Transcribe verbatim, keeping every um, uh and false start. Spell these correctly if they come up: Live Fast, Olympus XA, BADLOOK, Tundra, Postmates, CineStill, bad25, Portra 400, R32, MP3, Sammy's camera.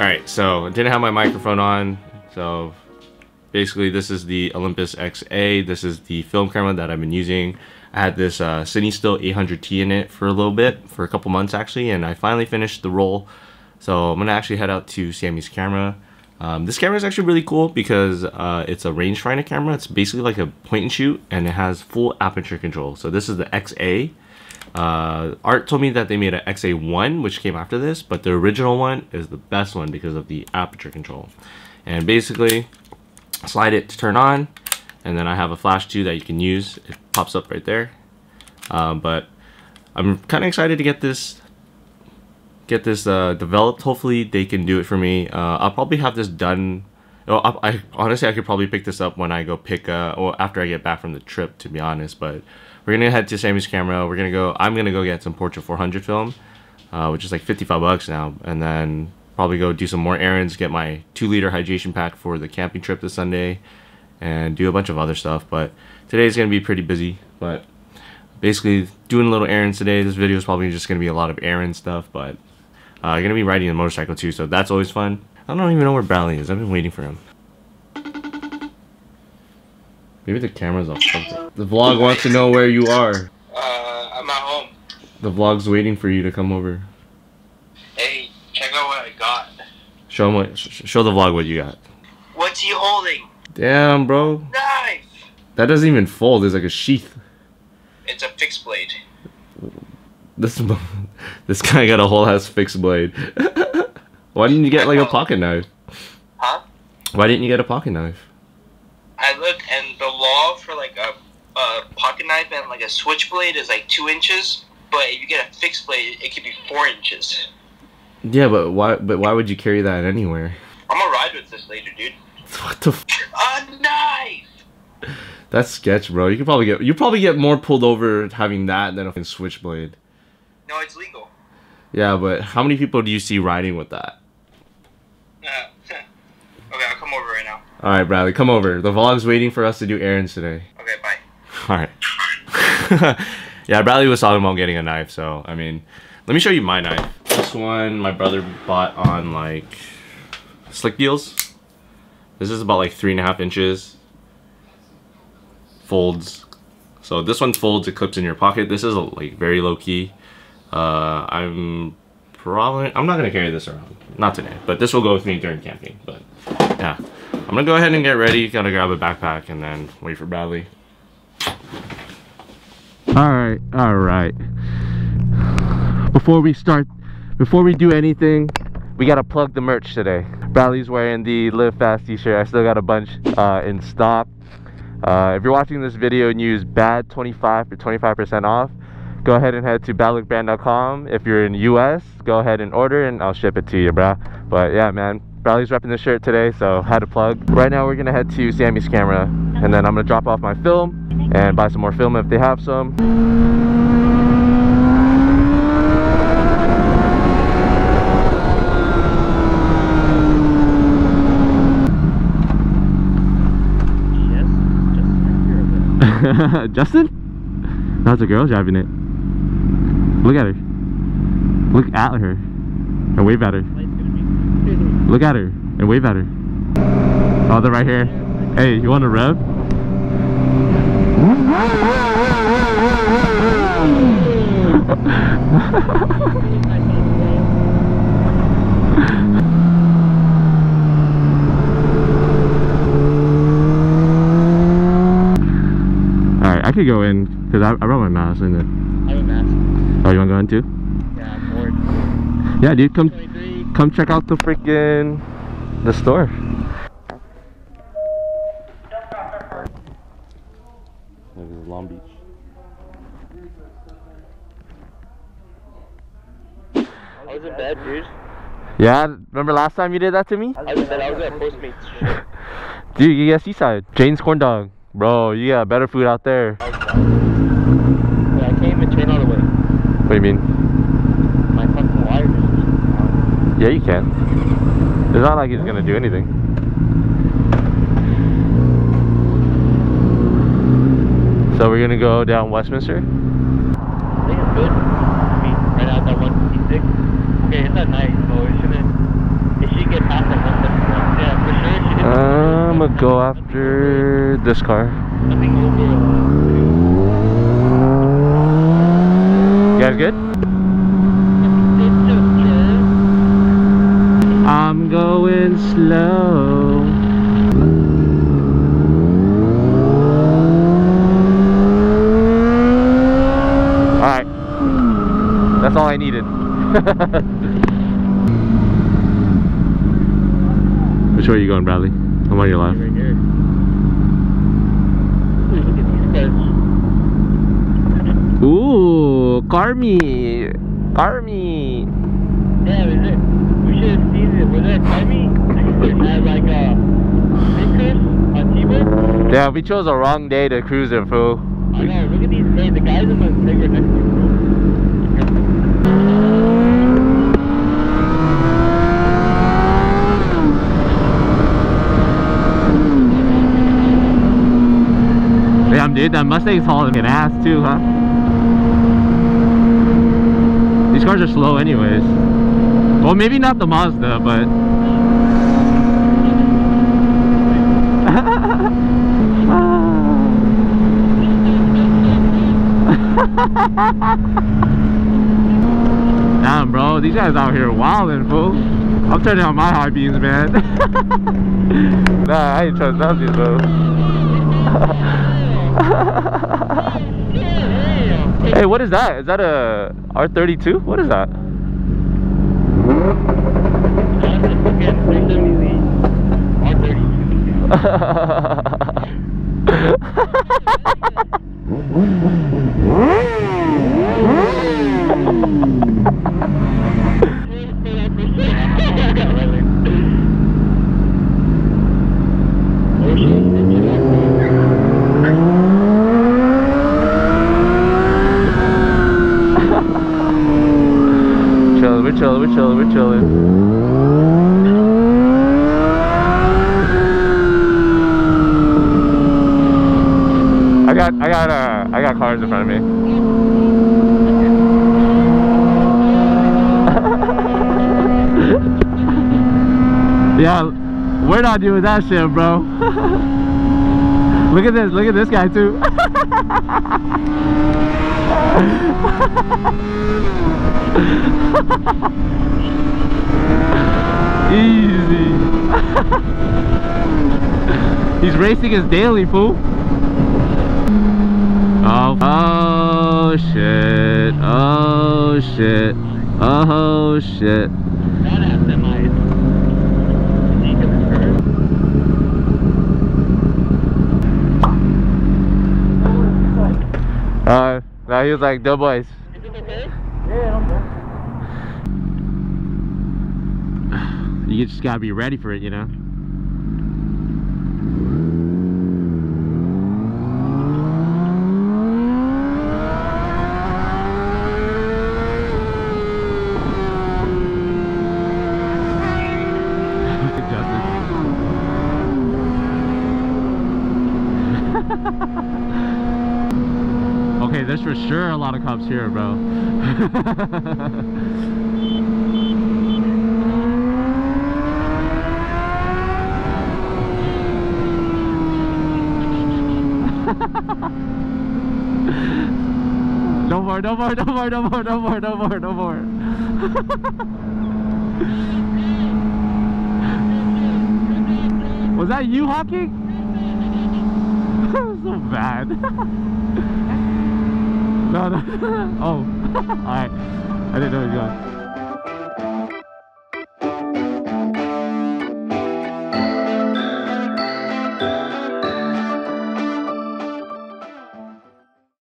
Alright, so I didn't have my microphone on, so basically this is the Olympus X A. This is the film camera that I've been using. I had this uh, CineStill eight hundred T in it for a little bit, for a couple months actually, and I finally finished the roll. So I'm going to actually head out to Sammy's camera. Um, this camera is actually really cool because uh, it's a rangefinder camera. It's basically like a point and shoot, and it has full aperture control. So this is the X A. Uh, Art told me that they made an X A one, which came after this, but the original one is the best one because of the aperture control. And basically, slide it to turn on, and then I have a flash too that you can use. It pops up right there. Um, but I'm kind of excited to get this get this uh, developed. Hopefully they can do it for me. Uh, I'll probably have this done. Oh, I, I honestly I could probably pick this up when I go pick uh, or after I get back from the trip, to be honest. But we're gonna head to Sammy's camera. We're gonna go. I'm gonna go get some Portra four hundred film, uh, which is like fifty-five bucks now, and then probably go do some more errands, get my two liter hydration pack for the camping trip this Sunday, and do a bunch of other stuff. But today's gonna be pretty busy. But basically doing little errands today. This video is probably just gonna be a lot of errand stuff, but I'm uh, gonna be riding a motorcycle too, so that's always fun. I don't even know where Bradley is. I've been waiting for him. Maybe the camera's off. The vlog wants to know where you are. Uh, I'm at home. The vlog's waiting for you to come over. Hey, check out what I got. Show him what. Sh show the vlog what you got. What's he holding? Damn, bro. Knife. That doesn't even fold. There's like a sheath. It's a fixed blade. This this guy got a whole ass fixed blade. Why didn't you get like a pocket knife? Huh? Why didn't you get a pocket knife? I looked, and the law for like a, a pocket knife and like a switchblade is like two inches, but if you get a fixed blade, it could be four inches. Yeah, but why? But why would you carry that anywhere? I'm gonna ride with this later, dude. What the? F a knife. That's sketch, bro. You could probably get you probably get more pulled over having that than a switchblade. No, it's legal. Yeah, but how many people do you see riding with that? Uh, okay, I'll come over right now. All right, Bradley, come over. The vlog's waiting for us to do errands today. Okay, bye. All right. Yeah, Bradley was talking about getting a knife, so I mean, let me show you my knife. This one my brother bought on like Slick Deals. This is about like three and a half inches. Folds. So this one folds. It clips in your pocket. This is like very low key. Uh, I'm probably I'm not gonna carry this around. Not today, but this will go with me during camping. But yeah, I'm gonna go ahead and get ready. Gotta grab a backpack and then wait for Bradley. All right, all right. Before we start, before we do anything, we gotta plug the merch today. Bradley's wearing the Live Fast t-shirt. I still got a bunch uh, in stock. Uh, if you're watching this video and use bad twenty-five for twenty-five percent off, go ahead and head to bad look brand dot com. If you're in the U S, go ahead and order and I'll ship it to you, bro. But yeah, man, Bradley's repping this shirt today, so had to plug. Right now we're gonna head to Sammy's camera and then I'm gonna drop off my film and buy some more film if they have some. Yes, Justin. Justin? That's a girl driving it. Look at her. Look at her. And wave at her. Look at her. And wave at her. Oh, they're right here. Hey, you want to rev? Alright, I could go in because I, I brought my mask in it. Oh, you wanna go in too? Yeah, I'm bored. Yeah, dude, come come check out the freaking the store. Look, this is Long Beach. I was in bed, dude. Yeah, remember last time you did that to me? I was in bed, I was at Postmates. Dude, you got Seaside. Jane's Corn Dog. Bro, you got better food out there. What do you mean? My fucking wire is. Yeah, you can. It's not like he's gonna do anything. So we're gonna go down Westminster? I think it's good. I mean, right out that one fifty-six. Okay, it's not nice, but it shouldn't. It should get go after this car. You guys good? I'm going slow. Alright. That's all I needed. Which way are you going, Bradley? I'm on your left. Right here. Look at these guys. Ooh, Carmi! Carmi! Yeah, we should, we should have seen it. Was that Carmi? It had like a big on T-Bird? Yeah, we chose the wrong day to cruise it, fool. I know, look at these guys. The guys in the bigger next to dude, that Mustang's hauling an ass too, huh? These cars are slow anyways. Well, maybe not the Mazda, but... Damn, bro, these guys out here wildin', fool. I'm turning on my high beams, man. Nah, I ain't trust nothing, bro. Hey, what is that? Is that a R thirty-two? What is that? We're chilling, we're chilling. I got, I got, uh, I got cars in front of me. Yeah, we're not doing that shit, bro. Look at this, look at this guy too. Easy. He's racing his daily, fool. Oh, oh shit. Oh shit. Oh shit. Uh, now he was like, "Duh, boys." Is it okay? Yeah, I'm good. You just gotta be ready for it, you know? Okay, there's for sure a lot of cops here, bro. No more, no more, no more, no more, no more, no more, no more. Was that you honking? That was so bad. No, no. Oh. Alright. I didn't know it was going.